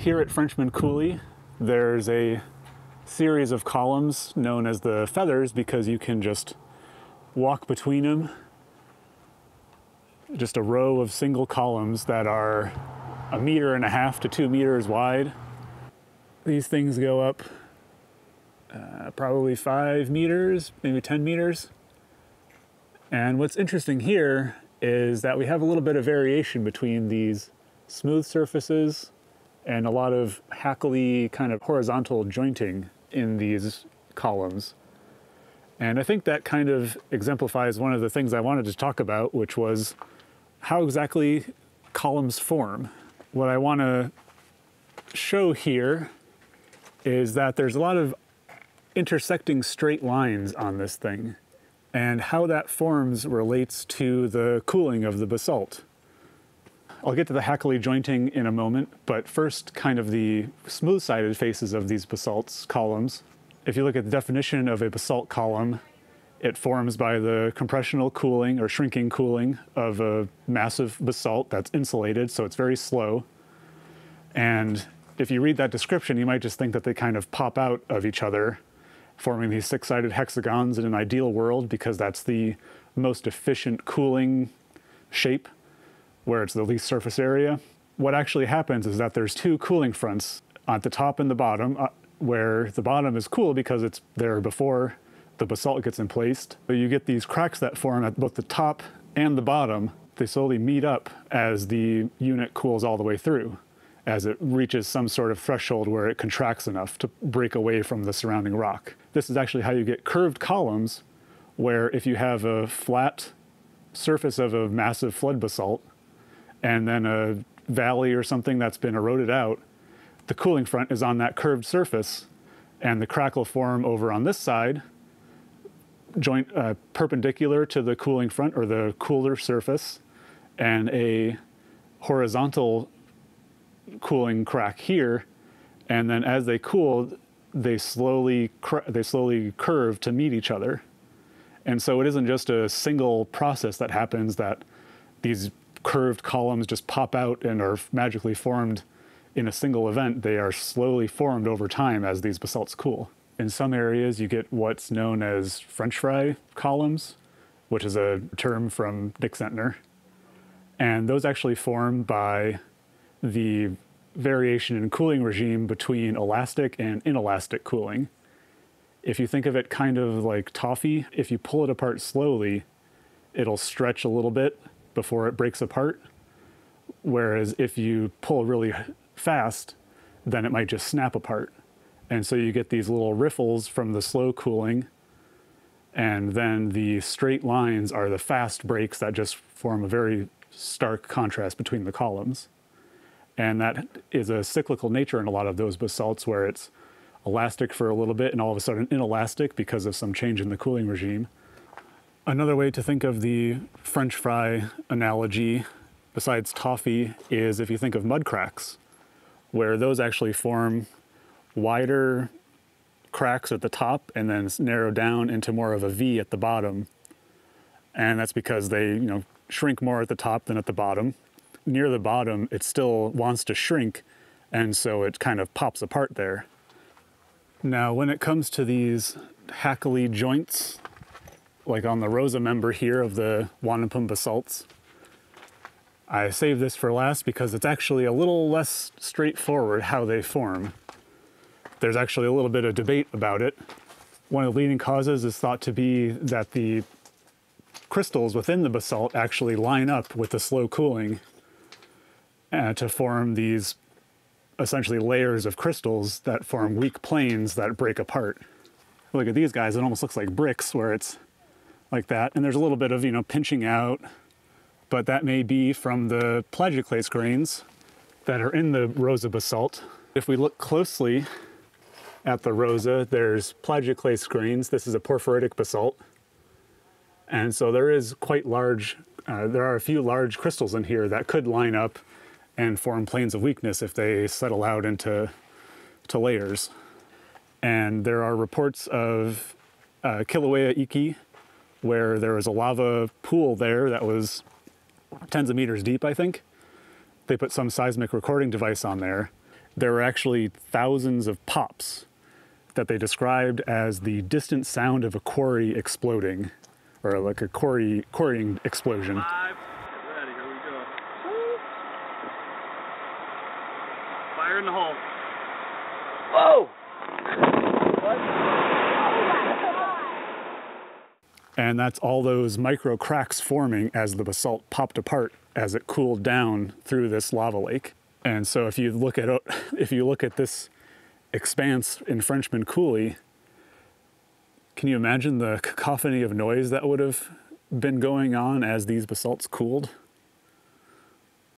Here at Frenchman Coulee, there's a series of columns known as the feathers because you can just walk between them. Just a row of single columns that are 1.5 to 2 meters wide. These things go up probably 5 meters, maybe 10 meters. And what's interesting here is that we have a little bit of variation between these smooth surfaces and a lot of hackly kind of horizontal jointing in these columns. And I think that kind of exemplifies one of the things I wanted to talk about, which was how exactly columns form. What I want to show here is that there's a lot of intersecting straight lines on this thing, and how that forms relates to the cooling of the basalt. I'll get to the hackly jointing in a moment, but first kind of the smooth-sided faces of these basalt columns. If you look at the definition of a basalt column, it forms by the compressional cooling or shrinking cooling of a massive basalt that's insulated, so it's very slow. And if you read that description, you might just think that they kind of pop out of each other, forming these 6-sided hexagons in an ideal world because that's the most efficient cooling shape where it's the least surface area. What actually happens is that there's two cooling fronts at the top and the bottom, where the bottom is cool because it's there before the basalt gets in place. So you get these cracks that form at both the top and the bottom. They slowly meet up as the unit cools all the way through, as it reaches some sort of threshold where it contracts enough to break away from the surrounding rock. This is actually how you get curved columns, where if you have a flat surface of a massive flood basalt and then a valley or something that's been eroded out, the cooling front is on that curved surface, and the crack will form over on this side, joint perpendicular to the cooling front or the cooler surface, and a horizontal cooling crack here. And then as they cool, they slowly curve to meet each other. And so it isn't just a single process that happens that these curved columns just pop out and are magically formed in a single event. They are slowly formed over time as these basalts cool. In some areas you get what's known as French fry columns, which is a term from Nick Zentner. And those actually form by the variation in cooling regime between elastic and inelastic cooling. If you think of it kind of like toffee, if you pull it apart slowly, it'll stretch a little bit before it breaks apart. Whereas if you pull really fast, then it might just snap apart. And so you get these little riffles from the slow cooling, and then the straight lines are the fast breaks that just form a very stark contrast between the columns. And that is a cyclical nature in a lot of those basalts, where it's elastic for a little bit and all of a sudden inelastic because of some change in the cooling regime. Another way to think of the French fry analogy, besides toffee, is if you think of mud cracks, where those actually form wider cracks at the top and then narrow down into more of a V at the bottom. And that's because they, shrink more at the top than at the bottom. Near the bottom, it still wants to shrink, and so it kind of pops apart there. Now, when it comes to these hackly joints, like on the Rosa member here of the Wanapum basalts, I save this for last because it's actually a little less straightforward how they form. There's actually a little bit of debate about it. One of the leading causes is thought to be that the crystals within the basalt actually line up with the slow cooling to form these essentially layers of crystals that form weak planes that break apart. Look at these guys, it almost looks like bricks where it's like that. And there's a little bit of, pinching out, but that may be from the plagioclase grains that are in the Rosa basalt. If we look closely at the Rosa, there's plagioclase grains. This is a porphyritic basalt. And so there is quite large, there are a few large crystals in here that could line up and form planes of weakness if they settle out into layers. And there are reports of Kilauea Iki, where there was a lava pool there that was tens of meters deep, I think. They put some seismic recording device on there, there were actually thousands of pops that they described as the distant sound of a quarry exploding, or like a quarrying explosion. Five. Ready, here we go. Woo. Fire in the hole. Whoa! And that's all those micro cracks forming as the basalt popped apart as it cooled down through this lava lake. And so if you look at this expanse in Frenchman Coulee, can you imagine the cacophony of noise that would have been going on as these basalts cooled?